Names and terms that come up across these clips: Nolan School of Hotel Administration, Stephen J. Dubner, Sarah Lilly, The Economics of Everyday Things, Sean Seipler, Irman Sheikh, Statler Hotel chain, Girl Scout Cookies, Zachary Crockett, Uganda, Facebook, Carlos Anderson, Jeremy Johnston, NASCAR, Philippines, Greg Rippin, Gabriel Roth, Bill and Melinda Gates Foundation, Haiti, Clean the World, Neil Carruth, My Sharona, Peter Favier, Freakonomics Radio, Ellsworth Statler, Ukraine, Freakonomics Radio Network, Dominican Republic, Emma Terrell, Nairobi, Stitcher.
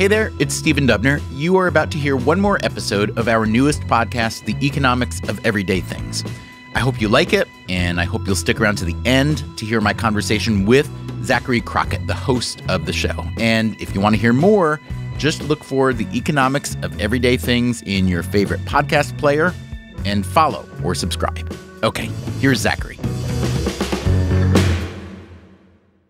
Hey there, it's Stephen Dubner. You are about to hear one more episode of our newest podcast, The Economics of Everyday Things. I hope you like it, and I hope you'll stick around to the end to hear my conversation with Zachary Crockett, the host of the show. And if you want to hear more, just look for The Economics of Everyday Things in your favorite podcast player and follow or subscribe. Okay, here's Zachary.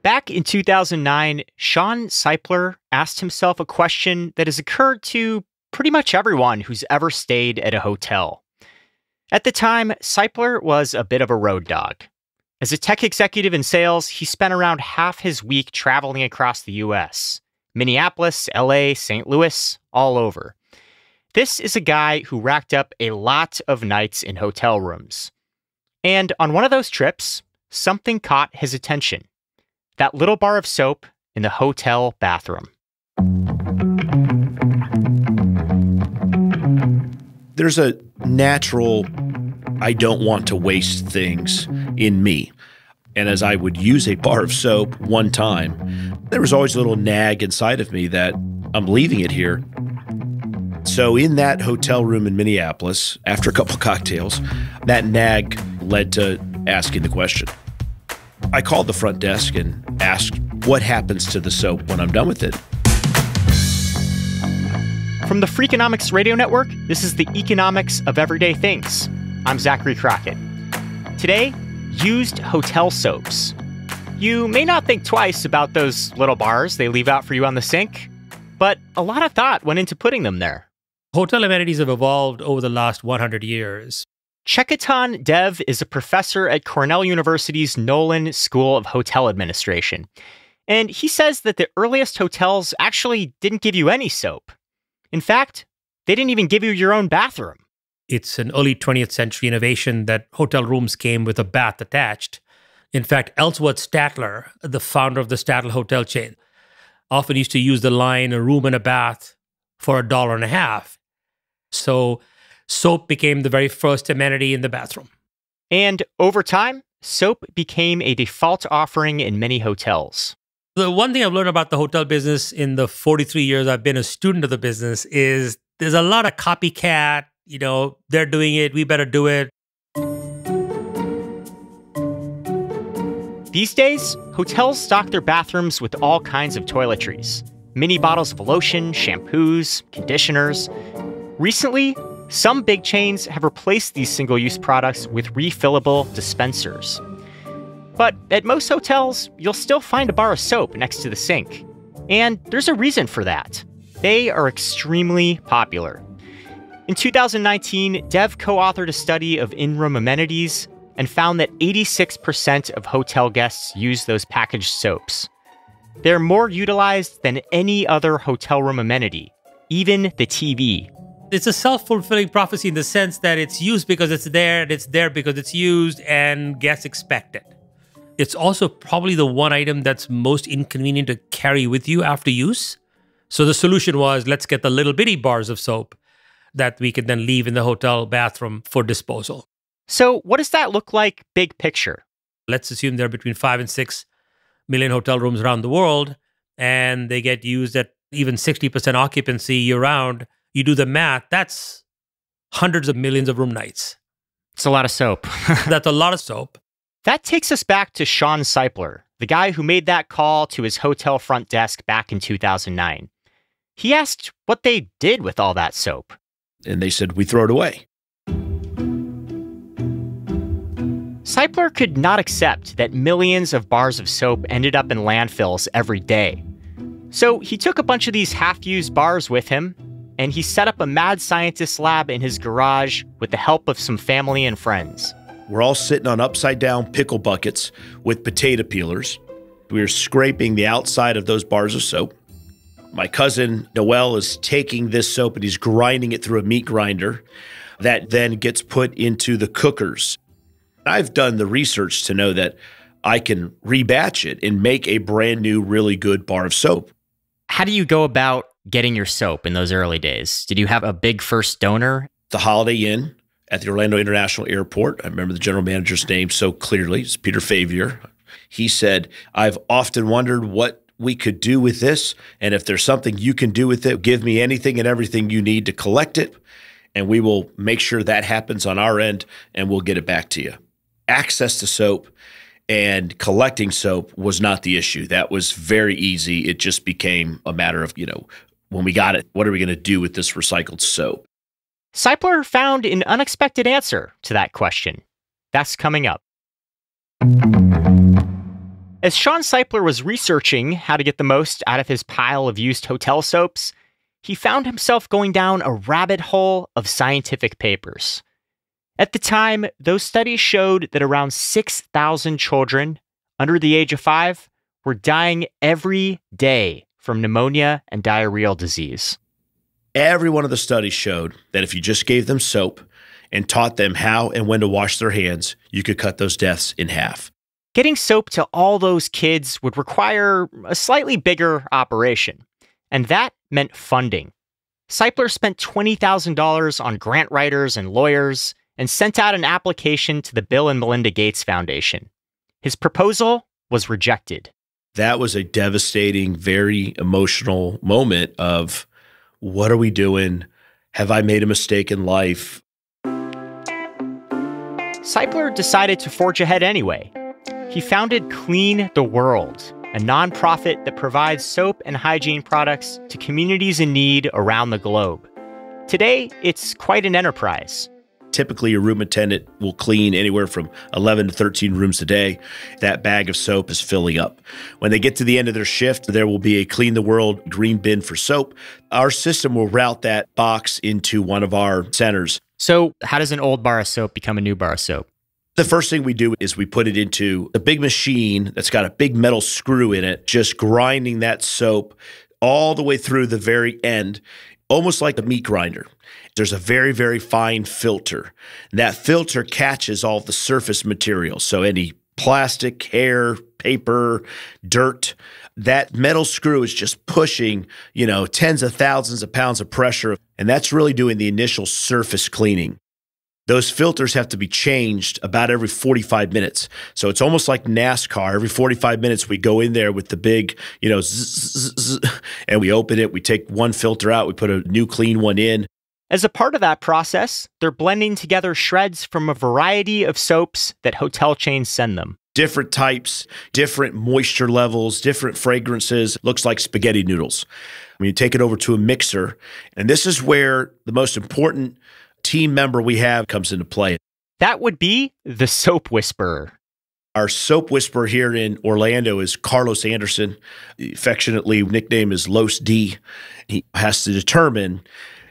Back in 2009, Sean Seipler asked himself a question that has occurred to pretty much everyone who's ever stayed at a hotel. At the time, Seipler was a bit of a road dog. As a tech executive in sales, he spent around half his week traveling across the U.S. Minneapolis, L.A., St. Louis, all over. This is a guy who racked up a lot of nights in hotel rooms. And on one of those trips, something caught his attention. That little bar of soap in the hotel bathroom. There's a natural, I don't want to waste things in me. And as I would use a bar of soap one time, there was always a little nag inside of me that I'm leaving it here. So in that hotel room in Minneapolis, after a couple cocktails, that nag led to asking the question. I called the front desk and asked what happens to the soap when I'm done with it. From the Freakonomics Radio Network, this is The Economics of Everyday Things. I'm Zachary Crockett. Today, used hotel soaps. You may not think twice about those little bars they leave out for you on the sink, but a lot of thought went into putting them there. Hotel amenities have evolved over the last 100 years. Chekatan Dev is a professor at Cornell University's Nolan School of Hotel Administration, and he says that the earliest hotels actually didn't give you any soap. In fact, they didn't even give you your own bathroom. It's an early 20th century innovation that hotel rooms came with a bath attached. In fact, Ellsworth Statler, the founder of the Statler Hotel chain, often used to use the line, a room and a bath, for $1.50. So soap became the very first amenity in the bathroom. And over time, soap became a default offering in many hotels. The one thing I've learned about the hotel business in the 43 years I've been a student of the business is there's a lot of copycat, you know, they're doing it, we better do it. These days, hotels stock their bathrooms with all kinds of toiletries. Mini bottles of lotion, shampoos, conditioners. Recently, some big chains have replaced these single-use products with refillable dispensers. But at most hotels, you'll still find a bar of soap next to the sink. And there's a reason for that. They are extremely popular. In 2019, Dev co-authored a study of in-room amenities and found that 86% of hotel guests use those packaged soaps. They're more utilized than any other hotel room amenity, even the TV. It's a self-fulfilling prophecy in the sense that it's used because it's there, and it's there because it's used, and guests expect it. It's also probably the one item that's most inconvenient to carry with you after use. So the solution was, let's get the little bitty bars of soap that we could then leave in the hotel bathroom for disposal. So what does that look like big picture? Let's assume there are between 5 and 6 million hotel rooms around the world, and they get used at even 60% occupancy year-round. You do the math, that's hundreds of millions of room nights. It's a lot of soap. That's a lot of soap. That takes us back to Sean Seipler, the guy who made that call to his hotel front desk back in 2009. He asked what they did with all that soap. And they said, we throw it away. Seipler could not accept that millions of bars of soap ended up in landfills every day. So he took a bunch of these half-used bars with him, and he set up a mad scientist lab in his garage with the help of some family and friends. We're all sitting on upside-down pickle buckets with potato peelers. We're scraping the outside of those bars of soap. My cousin, Noel, is taking this soap and he's grinding it through a meat grinder that then gets put into the cookers. I've done the research to know that I can rebatch it and make a brand new, really good bar of soap. How do you go about getting your soap in those early days? Did you have a big first donor? The Holiday Inn at the Orlando International Airport. I remember the general manager's name so clearly. It's Peter Favier. He said, I've often wondered what we could do with this. And if there's something you can do with it, give me anything and everything you need to collect it. And we will make sure that happens on our end, and we'll get it back to you. Access to soap and collecting soap was not the issue. That was very easy. It just became a matter of, you know, when we got it, what are we going to do with this recycled soap? Seipler found an unexpected answer to that question. That's coming up. As Sean Seipler was researching how to get the most out of his pile of used hotel soaps, he found himself going down a rabbit hole of scientific papers. At the time, those studies showed that around 6,000 children under the age of 5 were dying every day from pneumonia and diarrheal disease. Every one of the studies showed that if you just gave them soap and taught them how and when to wash their hands, you could cut those deaths in half. Getting soap to all those kids would require a slightly bigger operation, and that meant funding. Seipler spent $20,000 on grant writers and lawyers and sent out an application to the Bill and Melinda Gates Foundation. His proposal was rejected. That was a devastating, very emotional moment of, what are we doing? Have I made a mistake in life? Seipler decided to forge ahead anyway. He founded Clean the World, a nonprofit that provides soap and hygiene products to communities in need around the globe. Today, it's quite an enterprise. Typically, a room attendant will clean anywhere from 11 to 13 rooms a day. That bag of soap is filling up. When they get to the end of their shift, there will be a Clean the World green bin for soap. Our system will route that box into one of our centers. So how does an old bar of soap become a new bar of soap? The first thing we do is we put it into a big machine that's got a big metal screw in it, just grinding that soap all the way through the very end, almost like a meat grinder. There's a very, very fine filter. That filter catches all the surface material, so any plastic, hair, paper, dirt. That metal screw is just pushing, you know, tens of thousands of pounds of pressure, and that's really doing the initial surface cleaning. Those filters have to be changed about every 45 minutes. So it's almost like NASCAR. Every 45 minutes, we go in there with the big, you know, and we open it. We take one filter out. We put a new clean one in. As a part of that process, they're blending together shreds from a variety of soaps that hotel chains send them. Different types, different moisture levels, different fragrances. Looks like spaghetti noodles. When you take it over to a mixer, and this is where the most important team member we have comes into play. That would be the soap whisperer. Our soap whisperer here in Orlando is Carlos Anderson. Affectionately, nickname is Los D. He has to determine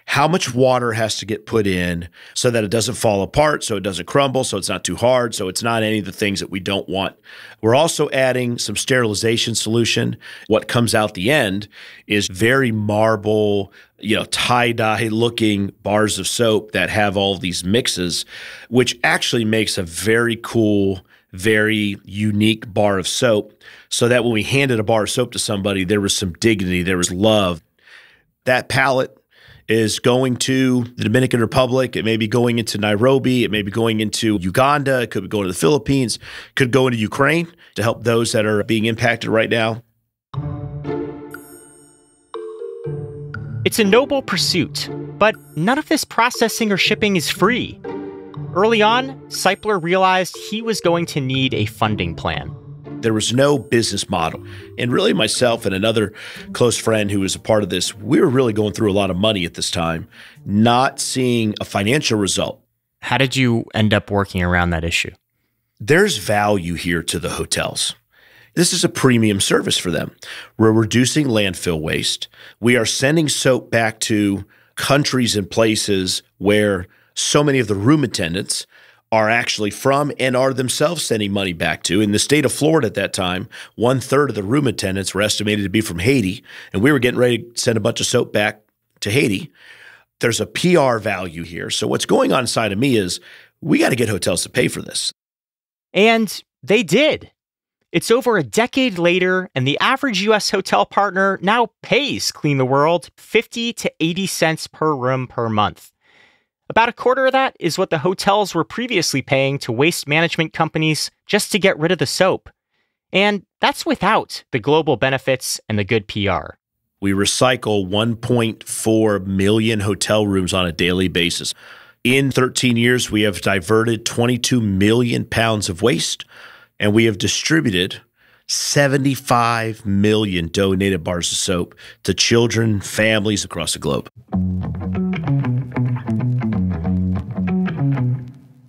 how much water has to get put in so that it doesn't fall apart, so it doesn't crumble, so it's not too hard, so it's not any of the things that we don't want. We're also adding some sterilization solution. What comes out the end is very marble, you know, tie-dye looking bars of soap that have all these mixes, which actually makes a very cool, very unique bar of soap, so that when we handed a bar of soap to somebody, there was some dignity, there was love. That palette is going to the Dominican Republic. It may be going into Nairobi. It may be going into Uganda. It could be going to the Philippines. It could go into Ukraine to help those that are being impacted right now. It's a noble pursuit, but none of this processing or shipping is free. Early on, Seipler realized he was going to need a funding plan. There was no business model. And really myself and another close friend who was a part of this, we were really going through a lot of money at this time, not seeing a financial result. How did you end up working around that issue? There's value here to the hotels. This is a premium service for them. We're reducing landfill waste. We are sending soap back to countries and places where so many of the room attendants are actually from and are themselves sending money back to. In the state of Florida at that time, 1/3 of the room attendants were estimated to be from Haiti, and we were getting ready to send a bunch of soap back to Haiti. There's a PR value here. So what's going on inside of me is we got to get hotels to pay for this. And they did. It's over a decade later, and the average U.S. hotel partner now pays Clean the World 50 to 80 cents per room per month. About a quarter of that is what the hotels were previously paying to waste management companies just to get rid of the soap. And that's without the global benefits and the good PR. We recycle 1.4 million hotel rooms on a daily basis. In 13 years, we have diverted 22 million pounds of waste, and we have distributed 75 million donated bars of soap to children, families across the globe.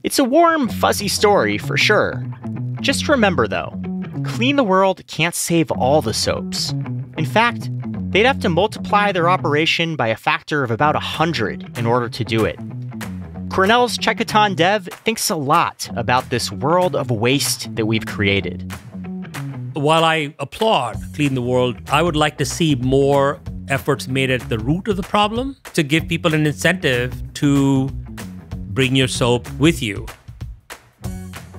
It's a warm, fuzzy story for sure. Just remember, though, Clean the World can't save all the soaps. In fact, they'd have to multiply their operation by a factor of about 100 in order to do it. Cornell's Chekatan Dev thinks a lot about this world of waste that we've created. While I applaud Clean the World, I would like to see more efforts made at the root of the problem to give people an incentive to bring your soap with you.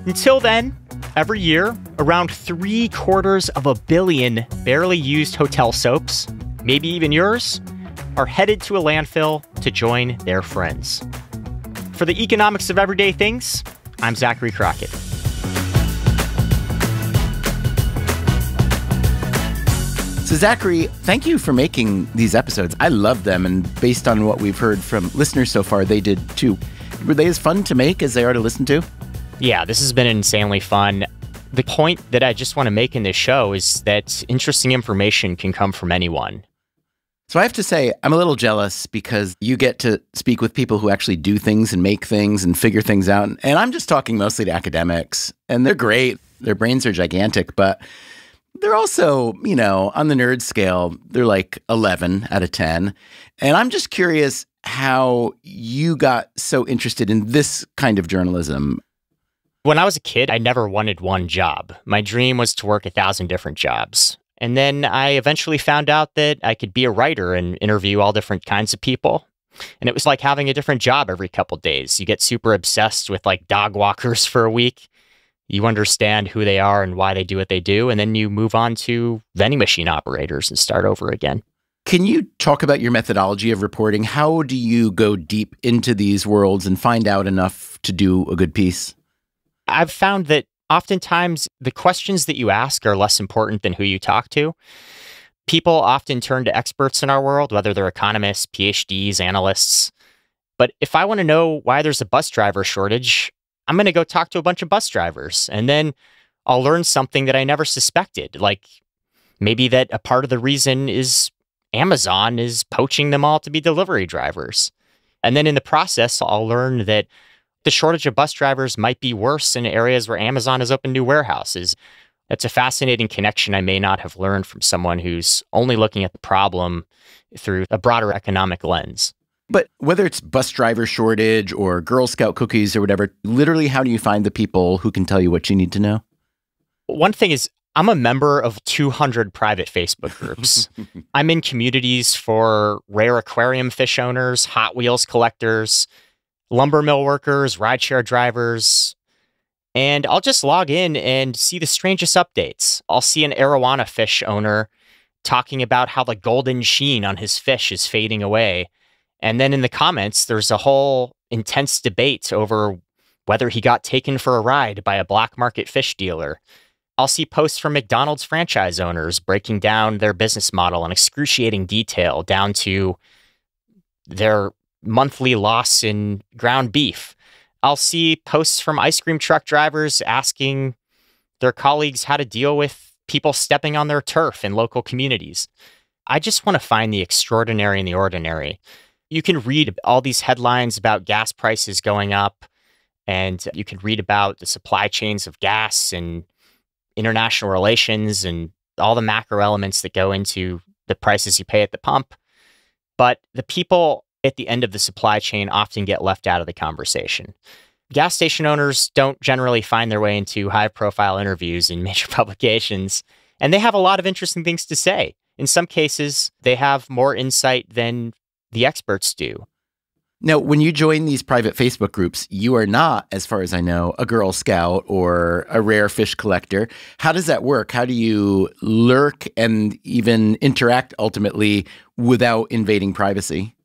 Until then, every year, around 750 million barely used hotel soaps, maybe even yours, are headed to a landfill to join their friends. For the Economics of Everyday Things, I'm Zachary Crockett. So Zachary, thank you for making these episodes. I love them, and based on what we've heard from listeners so far, they did too. Were they as fun to make as they are to listen to? Yeah, this has been insanely fun. The point that I just want to make in this show is that interesting information can come from anyone. So I have to say, I'm a little jealous because you get to speak with people who actually do things and make things and figure things out. And I'm just talking mostly to academics, and they're great. Their brains are gigantic, but they're also, you know, on the nerd scale, they're like 11 out of 10. And I'm just curious how you got so interested in this kind of journalism. When I was a kid, I never wanted one job. My dream was to work 1,000 different jobs. And then I eventually found out that I could be a writer and interview all different kinds of people. And it was like having a different job every couple days. You get super obsessed with like dog walkers for a week. You understand who they are and why they do what they do. And then you move on to vending machine operators and start over again. Can you talk about your methodology of reporting? How do you go deep into these worlds and find out enough to do a good piece? I've found that oftentimes the questions that you ask are less important than who you talk to. People often turn to experts in our world, whether they're economists, PhDs, analysts. But if I want to know why there's a bus driver shortage, I'm going to go talk to a bunch of bus drivers, and then I'll learn something that I never suspected, like maybe that a part of the reason is Amazon is poaching them all to be delivery drivers. And then in the process, I'll learn that the shortage of bus drivers might be worse in areas where Amazon has opened new warehouses. That's a fascinating connection I may not have learned from someone who's only looking at the problem through a broader economic lens. But whether it's bus driver shortage or Girl Scout cookies or whatever, literally, how do you find the people who can tell you what you need to know? One thing is, I'm a member of 200 private Facebook groups. I'm in communities for rare aquarium fish owners, Hot Wheels collectors, lumber mill workers, rideshare drivers. And I'll just log in and see the strangest updates. I'll see an arowana fish owner talking about how the golden sheen on his fish is fading away. And then in the comments, there's a whole intense debate over whether he got taken for a ride by a black market fish dealer. I'll see posts from McDonald's franchise owners breaking down their business model in excruciating detail down to their monthly loss in ground beef. I'll see posts from ice cream truck drivers asking their colleagues how to deal with people stepping on their turf in local communities. I just want to find the extraordinary in the ordinary. You can read all these headlines about gas prices going up, and you can read about the supply chains of gas and international relations and all the macro elements that go into the prices you pay at the pump. But the people at the end of the supply chain often get left out of the conversation. Gas station owners don't generally find their way into high-profile interviews in major publications, and they have a lot of interesting things to say. In some cases, they have more insight than the experts do. Now, when you join these private Facebook groups, you are not, as far as I know, a Girl Scout or a rare fish collector. How does that work? How do you lurk and even interact ultimately without invading privacy?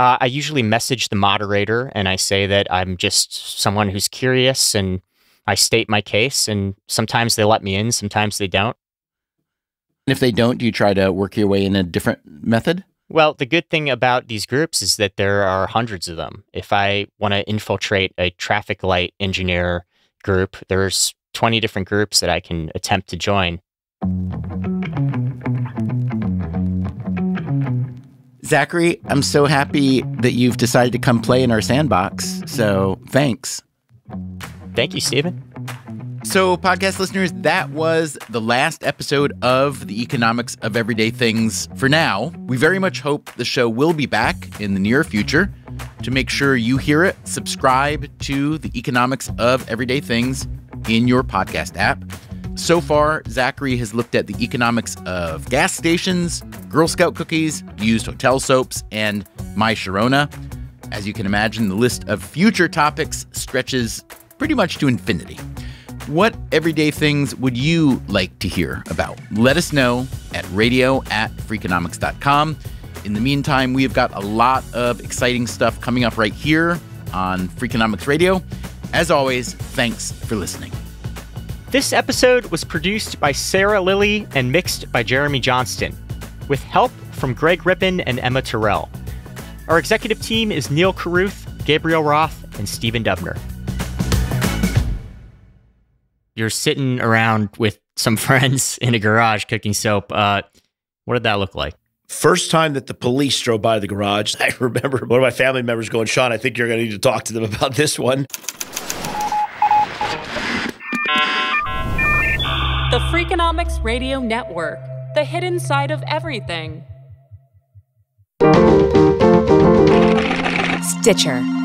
I usually message the moderator and I say that I'm just someone who's curious and I state my case, and sometimes they let me in, sometimes they don't. And if they don't, do you try to work your way in a different method? Well, the good thing about these groups is that there are hundreds of them. If I want to infiltrate a traffic light engineer group, there's 20 different groups that I can attempt to join. Zachary, I'm so happy that you've decided to come play in our sandbox, so thanks. Thank you, Stephen. So, podcast listeners, that was the last episode of The Economics of Everyday Things for now. We very much hope the show will be back in the near future. To make sure you hear it, subscribe to The Economics of Everyday Things in your podcast app. So far, Zachary has looked at the economics of gas stations, Girl Scout cookies, used hotel soaps, and My Sharona. As you can imagine, the list of future topics stretches pretty much to infinity. What everyday things would you like to hear about? Let us know at radio@freakonomics.com. In the meantime, we have got a lot of exciting stuff coming up right here on Freakonomics Radio. As always, thanks for listening. This episode was produced by Sarah Lilly and mixed by Jeremy Johnston, with help from Greg Rippin and Emma Terrell. Our executive team is Neil Carruth, Gabriel Roth, and Stephen Dubner. You're sitting around with some friends in a garage cooking soap. What did that look like? First time that the police drove by the garage, I remember one of my family members going, "Sean, I think you're going to need to talk to them about this one." The Freakonomics Radio Network, the hidden side of everything. Stitcher.